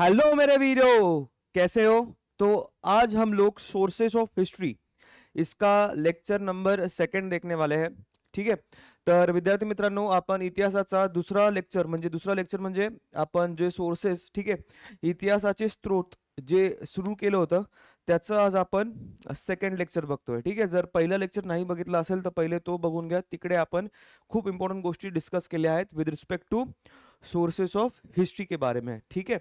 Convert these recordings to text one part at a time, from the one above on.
Hello मेरे वीरो, कैसे हो। तो आज हम लोग सोर्सेस ऑफ हिस्ट्री इसका लेक्चर नंबर 2 देखने वाले हैं। ठीक आहे, तर विद्यार्थी मित्रांनो, आपण इतिहासाचा दुसरा लेक्चर म्हणजे आपण जे सोर्सेस, ठीक आहे, इतिहासाचे स्रोत जे सुरू केलं होतं त्याचं आज आपण 2 लेक्चर बघतोय। ठीक आहे, जर पहिलं लेक्चर नाही बघितलं असेल तर पहिले तो बघून घ्या, तिकडे आपण खूप इम्पॉर्टंट गोष्टी डिस्कस केल्या आहेत with respect to sources of history के बारे में। ठीक है,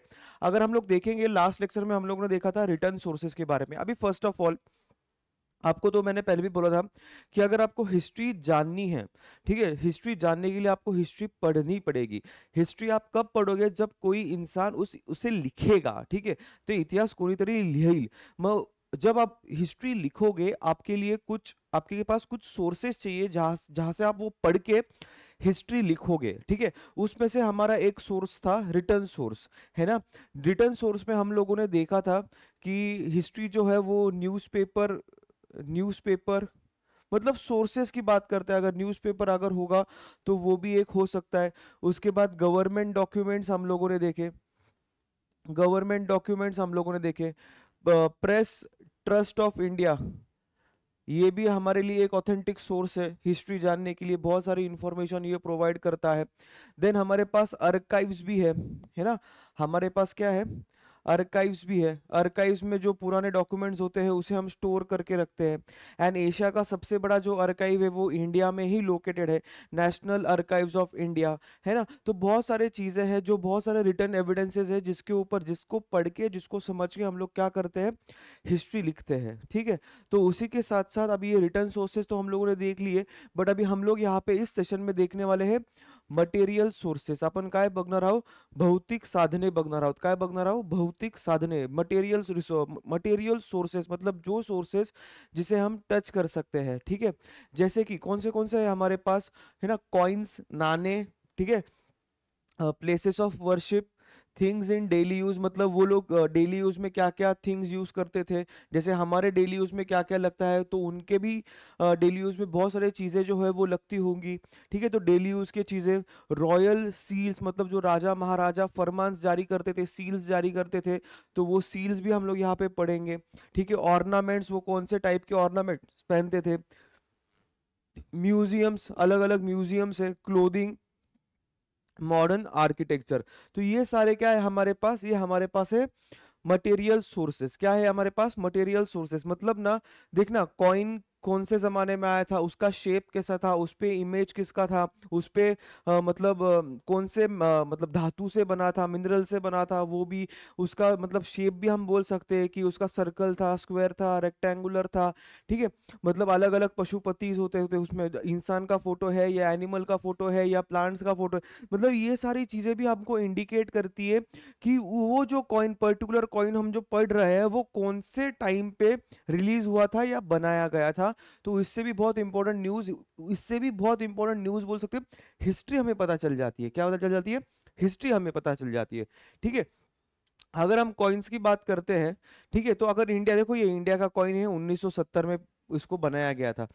अगर हम लोग देखेंगे लास्ट लेक्चर में हम लोगों ने देखा था रिटर्न सोर्सेस के बारे में। अभी फर्स्ट ऑफ ऑल आपको तो मैंने पहले भी बोला था कि अगर आपको हिस्ट्री जाननी है, ठीक है, हिस्ट्री जानने के लिए आपको हिस्ट्री पढ़नी पड़ेगी। हिस्ट्री आप कब पढ़ोगे, जब कोई इंसान उसे लिखेगा। ठीक है, तो इतिहास कोणीतरी लिहिल। मग जब आप हिस्ट्री लिखोगे आपके लिए आपके पास कुछ सोर्सेस चाहिए जहाँ से आप वो पढ़ के हिस्ट्री लिखोगे। ठीक है, उसमें से हमारा एक सोर्स था रिटर्न सोर्स, है ना। रिटर्न सोर्स में हम लोगों ने देखा था कि हिस्ट्री जो है वो न्यूज़पेपर मतलब सोर्सेस की बात करते हैं। अगर न्यूज़पेपर अगर होगा तो वो भी एक हो सकता है। उसके बाद गवर्नमेंट डॉक्यूमेंट्स हम लोगों ने देखे, प्रेस ट्रस्ट ऑफ इंडिया, ये भी हमारे लिए एक ऑथेंटिक सोर्स है हिस्ट्री जानने के लिए। बहुत सारी इन्फॉर्मेशन ये प्रोवाइड करता है। देन हमारे पास आर्काइव्स भी है ना। हमारे पास क्या है, आर्काइव्स भी है। आर्काइव्स में जो पुराने डॉक्यूमेंट्स होते हैं उसे हम स्टोर करके रखते हैं। एंड एशिया का सबसे बड़ा जो आर्काइव है वो इंडिया में ही लोकेटेड है, नेशनल आर्काइव्स ऑफ इंडिया, है ना। तो बहुत सारे चीज़ें हैं, जो बहुत सारे रिटन एविडेंसेस है जिसको पढ़ के, जिसको समझ के हम लोग क्या करते हैं, हिस्ट्री लिखते हैं। ठीक है, तो उसी के साथ साथ अभी ये रिटन सोर्सेज तो हम लोगों ने देख लिए, बट अभी हम लोग यहाँ पे इस सेशन में देखने वाले हैं मटेरियल सोर्सेस। आपण काय बघणार आहोत, भौतिक साधने बघणार आहोत। काय बघणार आहोत, भौतिक साधने, मटेरियल सोर्सेस मतलब जो सोर्सेस जिसे हम टच कर सकते हैं। ठीक है, जैसे कि कौन से है हमारे पास, है ना, कॉइन्स, नाणे, ठीक है, places of worship, things in daily use मतलब वो लोग डेली यूज में क्या क्या थिंग्स यूज करते थे, जैसे हमारे डेली यूज में क्या क्या लगता है तो उनके भी डेली यूज में बहुत सारी चीज़ें जो है वो लगती होंगी। ठीक है, तो डेली यूज के चीज़ें, रॉयल सील्स मतलब जो राजा महाराजा फरमान्स जारी करते थे, सील्स जारी करते थे, तो वो सील्स भी हम लोग यहाँ पे पढ़ेंगे। ठीक है, ऑर्नामेंट्स, वो कौन से टाइप के ऑर्नामेंट्स पहनते थे, म्यूजियम्स, अलग अलग म्यूजियम्स है, क्लोदिंग, मॉडर्न आर्किटेक्चर, तो ये सारे क्या है हमारे पास, ये हमारे पास है मटेरियल सोर्सेस। क्या है हमारे पास, मटेरियल सोर्सेस मतलब ना, देखना कॉइन कौन से ज़माने में आया था, उसका शेप कैसा था, उस पर इमेज किसका था, उस पर मतलब कौन से मतलब धातु से बना था, मिनरल से बना था, वो भी उसका मतलब शेप भी हम बोल सकते हैं कि उसका सर्कल था, स्क्वायर था, रेक्टेंगुलर था। ठीक है, मतलब अलग अलग पशुपतिज होते उसमें इंसान का फोटो है या एनिमल का फोटो है या प्लांट्स का फोटो है, मतलब ये सारी चीज़ें भी हमको इंडिकेट करती है कि वो जो कॉइन, पर्टिकुलर कॉइन हम जो पढ़ रहे हैं वो कौन से टाइम पे रिलीज हुआ था या बनाया गया था। तो इससे भी बहुत इंपॉर्टेंट न्यूज़ बोल सकते हैं, हिस्ट्री हमें पता चल जाती है। क्या पता चल जाती है, हिस्ट्री हमें पता चल जाती है। ठीक है, अगर हम कॉइन्स की बात करते हैं, ठीक है, तो अगर इंडिया, देखो ये इंडिया का कॉइन है, 1970 में इसको बनाया गया था।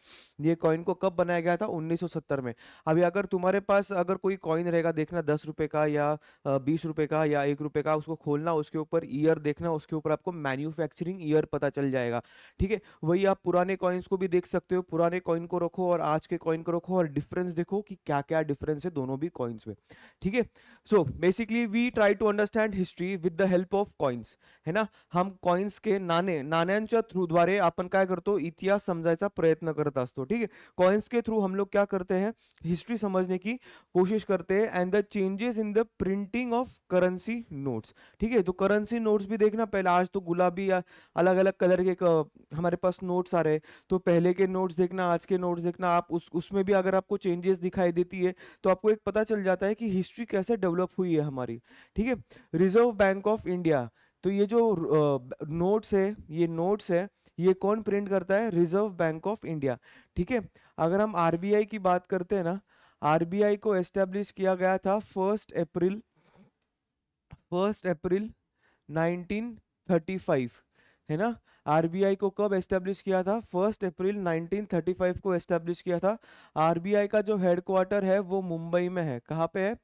ये कॉइन को कब बनाया गया था, 1970 में। अभी अगर तुम्हारे पास अगर कोई कॉइन रहेगा, देखना 10 रुपए का या 20 रुपए का या 1 रुपए का, उसको खोलना, उसके ऊपर ईयर देखना, उसके ऊपर आपको मैन्युफैक्चरिंग ईयर पता चल जाएगा। ठीक है, वही आप पुराने कॉइन्स को भी देख सकते हो, पुराने कॉइन को रखो और आज के कॉइन को रखो और डिफरेंस देखो कि क्या क्या डिफरेंस है दोनों भी कॉइन्स में। ठीक है, so basically we try to understand history with the help of coins, है ना। हम कॉइन्स के, नाण्यांच्या थ्रूद्वारे आपण काय करतो, इतिहास समझायचा प्रयत्न करत असतो। ठीक है, कॉइन्स के थ्रू हम लोग क्या करते हैं, हिस्ट्री समझने की कोशिश करते हैं। And the changes in the printing of currency notes, ठीक है, तो करेंसी नोट्स भी देखना। पहले आज तो गुलाबी या अलग अलग कलर के हमारे पास नोट्स आ रहे, तो पहले के नोट्स देखना, आज के नोट्स देखना, आप उसमें भी अगर आपको चेंजेस दिखाई देती है तो आपको एक पता चल जाता है कि हिस्ट्री कैसे डेवलप हुई है हमारी। ठीक है, रिजर्व बैंक ऑफ इंडिया, तो ये जो नोट्स है ये कौन प्रिंट करता है, रिजर्व बैंक ऑफ इंडिया। ठीक है, अगर हम आरबीआई की बात करते हैं ना, आरबीआई को एस्टेब्लिश किया गया था 1 अप्रैल 1935, है ना। आरबीआई को कब एस्टेब्लिश किया था, 1 अप्रैल 1935 को एस्टेब्लिश किया था। आरबीआई का जो हेडक्वार्टर है वो मुंबई में है। कहाँ पे है,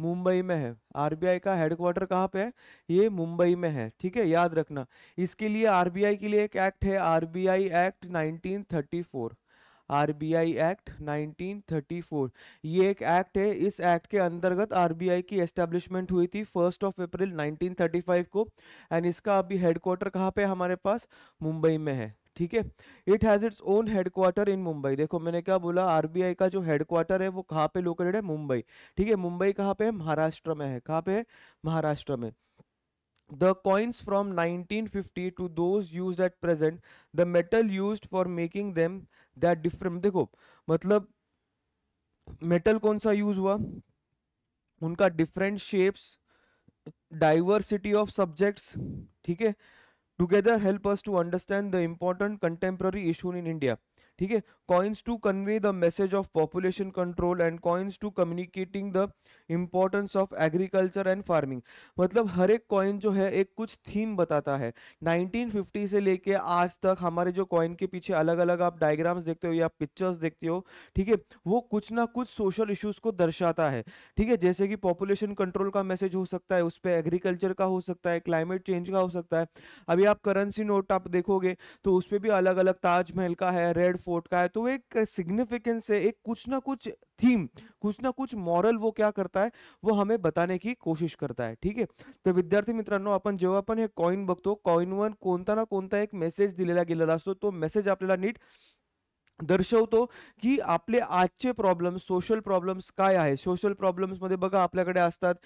मुंबई में है। आरबीआई का हेडक्वार्टर कहाँ पे है? ये मुंबई में है, ठीक है, याद रखना। इसके लिए आरबीआई के लिए एक एक्ट है, आरबीआई एक्ट 1934, आरबीआई एक्ट 1934, ये एक एक्ट है। इस एक्ट के अंतर्गत आरबीआई की एस्टेब्लिशमेंट हुई थी 1 अप्रैल 1935 को, एंड इसका अभी हेडक्वार्टर कहाँ पे हमारे पास? मुंबई में है, ठीक है। It has its own headquarter in Mumbai. देखो मैंने क्या बोला, आरबीआई का जो हेडक्वार्टर है वो कहाँ पे लोकेटेड है? मुंबई, ठीक है। मुंबई कहाँ पे है? महाराष्ट्र में है। कहाँ पे है? महाराष्ट्र में। The coins from 1950 to those used at present, the metal used for making them that different। देखो मतलब मेटल कौन सा यूज हुआ, उनका different shapes, diversity of subjects, ठीक है, together help us to understand the important contemporary issue in India, ठीक है। Coins to convey the message of population control and coins to communicating the importance of agriculture and farming. मतलब हर एक coin जो है एक कुछ थीम बताता है। 1950 से लेके आज तक हमारे जो कॉइन के पीछे अलग अलग आप डायग्राम्स देखते हो या पिक्चर्स देखते हो, ठीक है, वो कुछ ना कुछ सोशल इशूज़ को दर्शाता है, ठीक है। जैसे कि पॉपुलेशन कंट्रोल का मैसेज हो सकता है, उस पर एग्रीकल्चर का हो सकता है, क्लाइमेट चेंज का हो सकता है। अभी आप करेंसी नोट आप देखोगे तो उस पर भी अलग अलग, ताजमहल का है, रेड फोर्ट का है, तो एक सिग्निफिकेंस है, एक कुछ ना कुछ थीम, कुछ ना कुछ मॉरल वो क्या करता है वो हमें बताने की कोशिश करता है, ठीक है। तर विद्यार्थी मित्रांनो, आपण जेव्हा आपण हे कॉइन बघतो, कॉइनवर कोणता ना कोणता एक मेसेज दिलेला गेलेला असतो, तो मेसेज आपल्याला नीट दर्शवतो की आपले आजचे प्रॉब्लेम्स, सोशल प्रॉब्लेम्स काय आहे। सोशल प्रॉब्लेम्समध्ये बघा आपल्याकडे असतात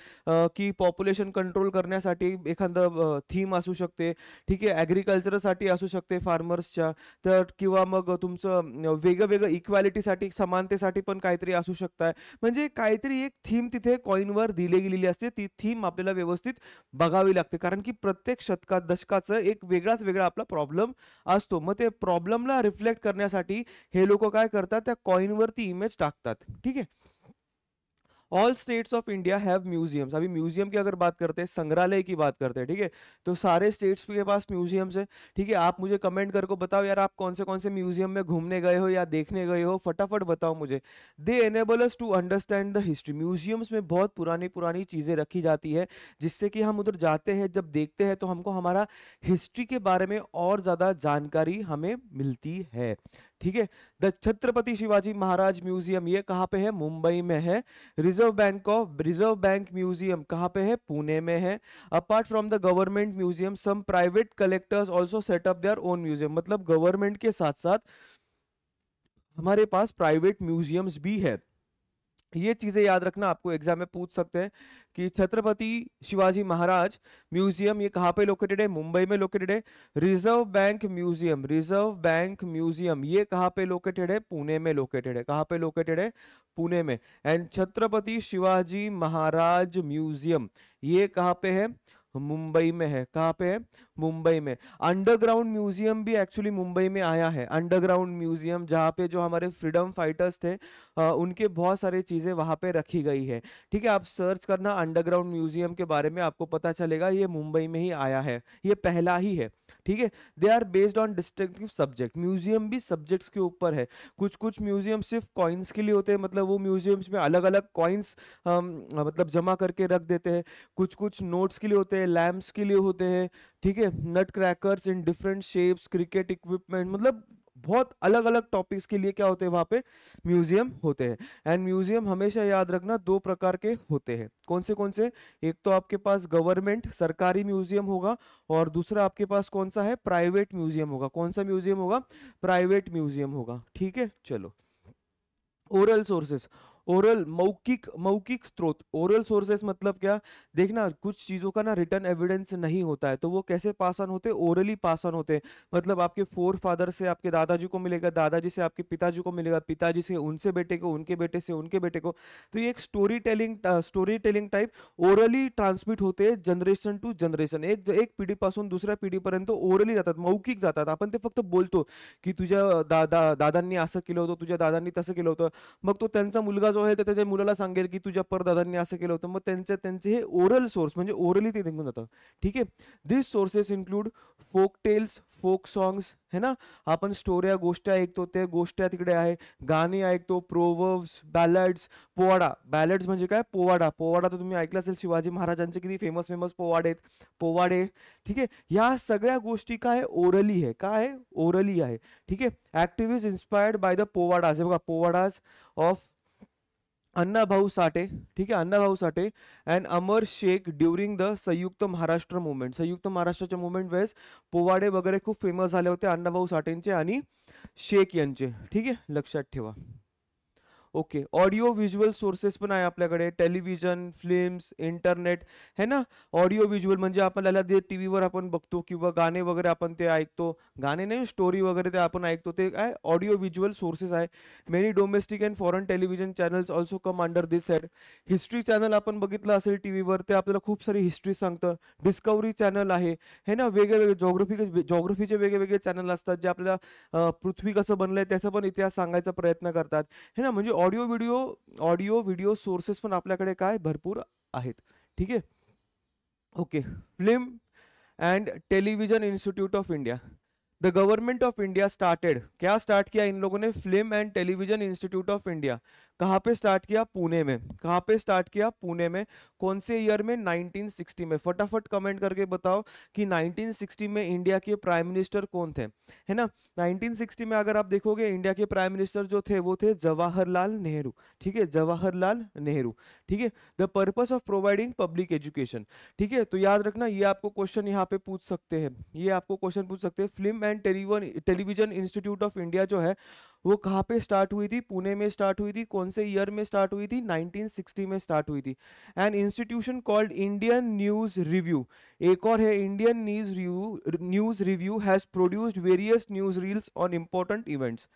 की पॉप्युलेशन कंट्रोल करण्यासाठी एखादं थीम असू शकते, ठीक आहे, ॲग्रिकल्चरसाठी असू शकते फार्मर्सच्या, तर किंवा मग तुमचं वेगवेगळं इक्वॅलिटीसाठी, समानतेसाठी पण काहीतरी असू शकतं आहे। म्हणजे काहीतरी एक थीम तिथे कॉईनवर दिली गेलेली असते, ती थीम आपल्याला व्यवस्थित बघावी लागते, कारण की प्रत्येक शतकात दशकाचं एक वेगळाच वेगळा आपला प्रॉब्लेम असतो। मग ते प्रॉब्लेमला रिफ्लेक्ट करण्यासाठी हे लोक काय करतात, त्या कॉइनवरती इमेज टाकतात, ठीक है। All states of India have museums. अभी म्यूजियम की अगर बात करते हैं, संग्रहालय की बात करते हैं, ठीक है, तो सारे स्टेट्स के पास म्यूजियम्स है, ठीक है। आप मुझे कमेंट करके बताओ यार आप कौन से म्यूजियम में घूमने गए हो या देखने गए हो, फटाफट बताओ मुझे। They enable us to understand the history. Museums में बहुत पुरानी पुरानी चीज़ें रखी जाती है, जिससे कि हम उधर जाते हैं, जब देखते हैं तो हमको हमारा हिस्ट्री के बारे में और ज़्यादा जानकारी हमें मिलती है, ठीक है। द छत्रपति शिवाजी महाराज म्यूजियम, ये कहाँ पे है? मुंबई में है। रिजर्व बैंक म्यूजियम कहाँ पे है? पुणे में है। Apart from the government museum, some private collectors also set up their own museum. मतलब गवर्नमेंट के साथ साथ हमारे पास प्राइवेट म्यूजियम्स भी है। ये चीज़ें याद रखना, आपको एग्जाम में पूछ सकते हैं कि छत्रपति शिवाजी महाराज म्यूजियम ये कहाँ पे लोकेटेड है? मुंबई में लोकेटेड है। Reserve bank museum, reserve bank museum ये कहाँ पे लोकेटेड है? पुणे में लोकेटेड है। कहाँ पे लोकेटेड है? पुणे में। एंड छत्रपति शिवाजी महाराज म्यूजियम ये कहाँ पे है? मुंबई में है। कहाँ पे है? मुंबई में। अंडरग्राउंड म्यूजियम भी एक्चुअली मुंबई में आया है। अंडरग्राउंड म्यूजियम जहाँ पे जो हमारे फ्रीडम फाइटर्स थे उनके बहुत सारी चीज़ें वहाँ पे रखी गई है, ठीक है। आप सर्च करना अंडरग्राउंड म्यूजियम के बारे में, आपको पता चलेगा ये मुंबई में ही आया है, ये पहला ही है, ठीक है। They are based on distinctive subject. Museum भी सब्जेक्ट्स के ऊपर है। कुछ कुछ म्यूजियम सिर्फ कॉइन्स के लिए होते हैं, मतलब वो म्यूजियम्स में अलग अलग कॉइन्स मतलब जमा करके रख देते हैं। कुछ कुछ नोट्स के लिए होते हैं, लैम्प्स के लिए होते हैं, ठीक है, nut crackers in different shapes, cricket equipment, मतलब बहुत अलग अलग टॉपिक्स के लिए क्या होते हैं वहाँ पे म्यूजियम होते हैं। एंड म्यूजियम हमेशा याद रखना दो प्रकार के होते हैं। कौन से कौन से? एक तो आपके पास गवर्नमेंट सरकारी म्यूजियम होगा और दूसरा आपके पास कौन सा है? प्राइवेट म्यूजियम होगा। कौन सा म्यूजियम होगा? प्राइवेट म्यूजियम होगा, ठीक है। चलो, ओरल सोर्सेस, ओरल मौखिक स्रोत। ओरल सोर्सेस मतलब क्या? देखना कुछ चीज़ों का ना रिटर्न एविडेंस नहीं होता है, तो वो कैसे पास ऑन होते? ओरली पास ऑन होते। मतलब आपके फोर फादर से आपके दादाजी को मिलेगा, दादाजी से आपके पिताजी को मिलेगा, पिताजी से उनसे बेटे को, उनके बेटे से उनके बेटे को। तो ये एक story telling type orally transmit होते जनरेशन टू जनरेशन। एक पिढीपासून दुसऱ्या पिढीपर्यंत ओरली जातात, मौखिक जातात। आपण ते फक्त बोलतो की तुझ्या दादांनी असं केलं होतं, तुझ्या दादांनी तसं केलं होतं, मग तो त्यांचा मुलगा जो है त्याच्या मुलाला सांगेल की तुझ्या परदादांनी असं केलं होतं, मग त्यांचे हे ओरल सोर्स म्हणजे ओरली ते निघून जातं, ठीक आहे। This sources include folk tales, folk songs है ना, आपण स्टोऱ्या गोष्ट्या ऐकतो, ते गोष्ट्या तिकडे आहे, गाणी ऐकतो, प्रोवर्ब्स, बॅलड्स, पोवाडा. बॅलड्स म्हणजे काय? पोवाडा. पोवाडा तर तुम्ही ऐकला असेल, शिवाजी महाराजांचे किती फेमस फेमस पोवाडे आहेत, पोवाडे. ठीक आहे, या सगळ्या गोष्टी काय ओरली आहे, काय ओरली आहे. ठीक आहे, active is inspired by the पोवाडाज. हे बघा, पोवाडाज ऑफ अन्नाभाऊ साठे. ठीक है, Annabhau Sathe and Amar Shaikh during the Samyukta Maharashtra movement. संयुक्त महाराष्ट्राच्या मुवमेंट वेळेस पोवाडे वगैरह खूब फेमस झाले होते अन्नाभाऊ साठेंचे आणि शेख यांचे. ठीक है, लक्षात ठेवा. ओके, ऑडियो विजुअल सोर्सेस पण आहे आपल्याकडे, टेलिव्हिजन, फिल्म्स, इंटरनेट है ना. ऑडियो विजुअल म्हणजे आपल्याला जे टी व्हीवर आपण बघतो किंवा गाणे वगैरे आपण ते ऐकतो, गाणे नाही स्टोरी वगैरे ते आपण ऐकतो, ते काय ऑडियो विजुअल सोर्सेस आहे. Many domestic and foreign television channels also come under this head. History channel आपण बघितलं असेल टी व्हीवर, ते आपल्याला खूप सारी हिस्ट्री सांगतं. डिस्कवरी चॅनल आहे है ना, वेगवेगळे जॉग्रफीचे वेगवेगळे चॅनल असतात जे आपल्याला पृथ्वी कसं बनलं आहे त्याचा पण इतिहास सांगायचा प्रयत्न करतात है ना. म्हणजे ऑडिओ व्हिडिओ सोर्सेस पण आपल्याकडे काय भरपूर आहेत. ठीक आहे, okay. Film and television institute of India. The government of India started, क्या स्टार्ट किया इन लोगों ने? Film and television institute of India. कहाँ पे स्टार्ट किया? पुणे में. कहाँ पे स्टार्ट किया? पुणे में. कौन से ईयर में? 1960 में. फटाफट कमेंट करके बताओ कि 1960 में इंडिया के प्राइम मिनिस्टर कौन थे है ना. 1960 में अगर आप देखोगे इंडिया के प्राइम मिनिस्टर जो थे वो थे जवाहरलाल नेहरू. ठीक है, जवाहरलाल नेहरू. ठीक है, the purpose of providing public education. ठीक है, तो याद रखना ये आपको क्वेश्चन यहाँ पे पूछ सकते हैं, ये आपको क्वेश्चन पूछ सकते हैं. Film and television institute of India जो है वो कहाँ पे स्टार्ट हुई थी? पुणे में स्टार्ट हुई थी. कौन से ईयर में स्टार्ट हुई थी? 1960 में स्टार्ट हुई थी. And institution called Indian news review, एक और है Indian news review has produced various news reels on important events.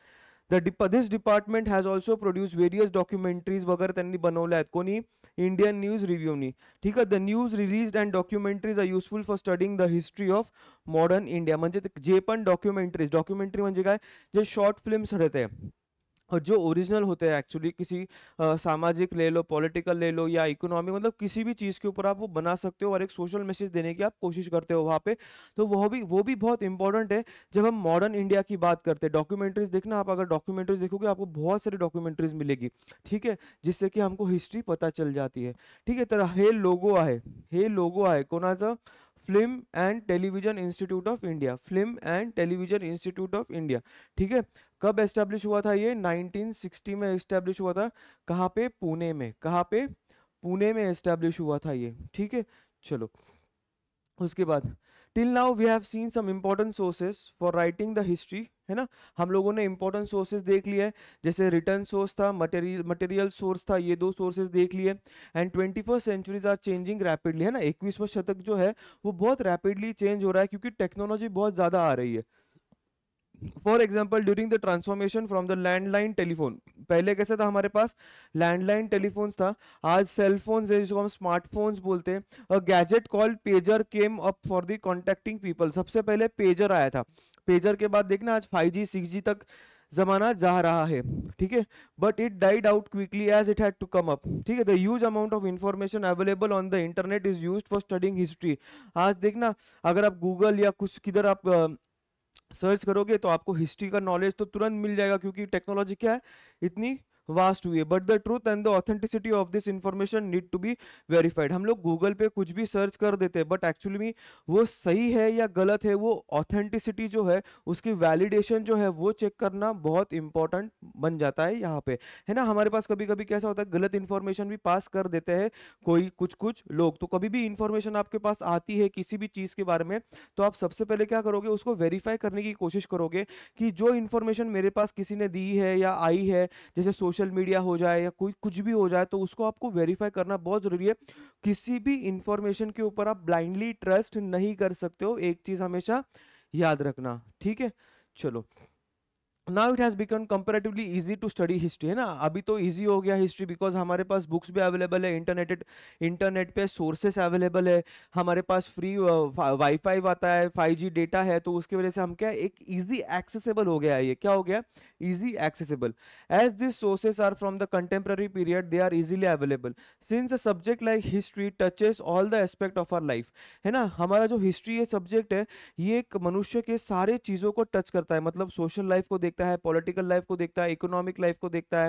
This department has also produce various documentaries वगैरह त्यांनी बनवल्या आहेत. कोणी? इंडियन न्यूज रिव्ह्यूनी. ठीक आहे, the news released and documentaries are useful for studying the history of modern India. म्हणजे जे पण डॉक्युमेंटरीज, डॉक्युमेंटरी म्हणजे काय? जे शॉर्ट फिल्म्स रहते हैं और जो ओरिजिनल होते हैं एक्चुअली, किसी सामाजिक ले लो, पॉलिटिकल ले लो या इकोनॉमिक, मतलब किसी भी चीज़ के ऊपर आप वो बना सकते हो और एक सोशल मैसेज देने की आप कोशिश करते हो वहाँ पे. तो वो भी बहुत इंपॉर्टेंट है जब हम मॉडर्न इंडिया की बात करते हैं. डॉक्यूमेंट्रीज देखना आप, अगर डॉक्यूमेंट्रीज देखोगे आपको बहुत सारी डॉक्यूमेंट्रीज मिलेगी. ठीक है, जिससे कि हमको हिस्ट्री पता चल जाती है. ठीक है, तर हे लोगो आहे, हे लोगो आहे कोणाचं? Film and television institute of India. Film and television institute of India. ठीक है, कब एस्टैब्लिश हुआ था ये? 1960 में एस्टैब्लिश हुआ था. कहाँ पे? पुणे में. कहाँ पे? पुणे में एस्टैब्लिश हुआ था ये. ठीक है, चलो उसके बाद till now we have seen some important sources for writing the history है ना. हम लोगों ने इम्पोर्टेंट सोर्सेज देख लिए, जैसे रिटर्न सोर्स था, मटेरियल सोर्स था, ये दो सोर्सेज देख लिए. And 21st centuries are changing rapidly है ना. 21वां शतक जो है वो बहुत रैपिडली चेंज हो रहा है क्योंकि टेक्नोलॉजी बहुत ज़्यादा आ रही है. For example during the transformation from the landline telephone, पहले कैसे था हमारे पास? लैंडलाइन टेलीफोन था. आज सेलफोन्स है जिसको हम स्मार्टफोन्स बोलते हैं. A gadget called pager came up for the contacting people. सबसे पहले पेजर आया था. पेजर के बाद देखना आज 5G 6G तक जमाना जा रहा है. ठीक है, but it died out quickly as it had to come up. ठीक है, the huge amount of information available on the internet is used for studying history. आज देखना अगर आप गूगल या कुछ किधर आप सर्च करोगे तो आपको हिस्ट्री का नॉलेज तो तुरंत मिल जाएगा क्योंकि टेक्नोलॉजी क्या है, इतनी वास्ट हुई है. But the truth and the authenticity of this information need to be verified. हम लोग गूगल पे कुछ भी सर्च कर देते हैं बट एक्चुअली में वो सही है या गलत है, वो ऑथेंटिसिटी जो है उसकी वैलिडेशन जो है वो चेक करना बहुत इंपॉर्टेंट बन जाता है यहाँ पे है ना. हमारे पास कभी कभी कैसा होता है, गलत इन्फॉर्मेशन भी पास कर देते हैं कोई कुछ लोग. तो कभी भी इन्फॉर्मेशन आपके पास आती है किसी भी चीज़ के बारे में तो आप सबसे पहले क्या करोगे, उसको वेरीफाई करने की कोशिश करोगे कि जो इन्फॉर्मेशन मेरे पास किसी ने दी है या आई है, जैसे सोशल मीडिया हो जाए या कोई कुछ भी हो जाए, तो उसको आपको वेरीफाई करना बहुत ज़रूरी है. किसी भी इंफॉर्मेशन के ऊपर आप ब्लाइंडली ट्रस्ट नहीं कर सकते हो, एक चीज़ हमेशा याद रखना. ठीक है, चलो. Now it has become comparatively easy to study history है ना. अभी तो इजी हो गया हिस्ट्री बिकॉज हमारे पास बुक्स भी अवेलेबल है, इंटरनेट पे सोर्सेस अवेलेबल है, हमारे पास फ्री वाईफाई आता है, 5G डेटा है, तो उसकी वजह से हम क्या, एक ईजी एक्सेसिबल हो गया है. ये क्या हो गया, easy accessible. As these sources are from the contemporary period, they are easily available. Since a subject like history touches all the aspect of our life, है ना, हमारा जो हिस्ट्री ये सब्जेक्ट है ये एक मनुष्य के सारे चीज़ों को टच करता है, मतलब सोशल लाइफ को देखता है, पॉलिटिकल लाइफ को देखता है, इकोनॉमिक लाइफ को देखता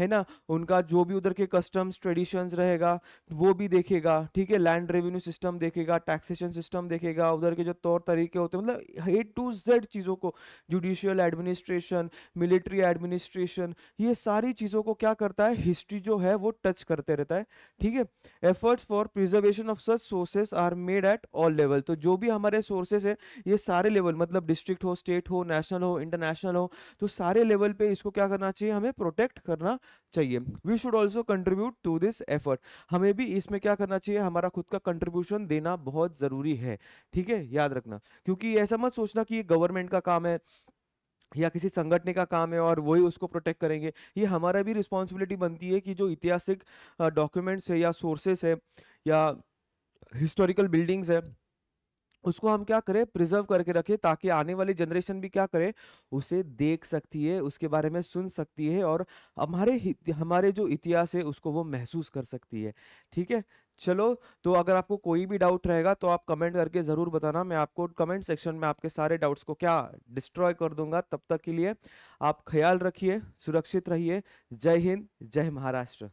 है ना, उनका जो भी उधर के कस्टम्स ट्रेडिशंस रहेगा वो भी देखेगा, ठीक है, लैंड रेवेन्यू सिस्टम देखेगा, टैक्सेशन सिस्टम देखेगा, उधर के जो तौर तरीके होते हैं, मतलब ए टू जेड चीज़ों को, जुडिशियल एडमिनिस्ट्रेशन, मिलिट्री एडमिनिस्ट्रेशन, ये सारी चीज़ों को क्या करता है, हिस्ट्री जो है वो टच करते रहता है, ठीक है. Efforts for preservation of such sources are made at all level. तो जो भी हमारे सोर्सेज है ये सारे लेवल, मतलब डिस्ट्रिक्ट हो, स्टेट हो, नेशनल हो, इंटरनेशनल हो, तो सारे लेवल पे इसको क्या करना चाहिए, हमें प्रोटेक्ट करना चाहिए. We should also contribute to this effort. हमें भी इसमें क्या करना चाहिए, हमारा खुद का कंट्रीब्यूशन देना बहुत ज़रूरी है, ठीक है, याद रखना. क्योंकि ऐसा मत सोचना कि ये गवर्नमेंट का काम है या किसी संगठन का काम है और वही उसको प्रोटेक्ट करेंगे. ये हमारा भी रिस्पॉन्सिबिलिटी बनती है कि जो ऐतिहासिक डॉक्यूमेंट्स है या सोर्सेस है या हिस्टोरिकल बिल्डिंग्स है उसको हम क्या करें, प्रिजर्व करके रखें, ताकि आने वाली जनरेशन भी क्या करे, उसे देख सकती है, उसके बारे में सुन सकती है और हमारे जो इतिहास है उसको वो महसूस कर सकती है, ठीक है. चलो, तो अगर आपको कोई भी डाउट रहेगा तो आप कमेंट करके ज़रूर बताना. मैं आपको कमेंट सेक्शन में आपके सारे डाउट्स को क्या डिस्ट्रॉय कर दूंगा. तब तक के लिए आप ख्याल रखिए, सुरक्षित रहिए. जय हिंद, जय महाराष्ट्र.